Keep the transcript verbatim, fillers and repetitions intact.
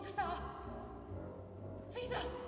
Mutter! Wieder!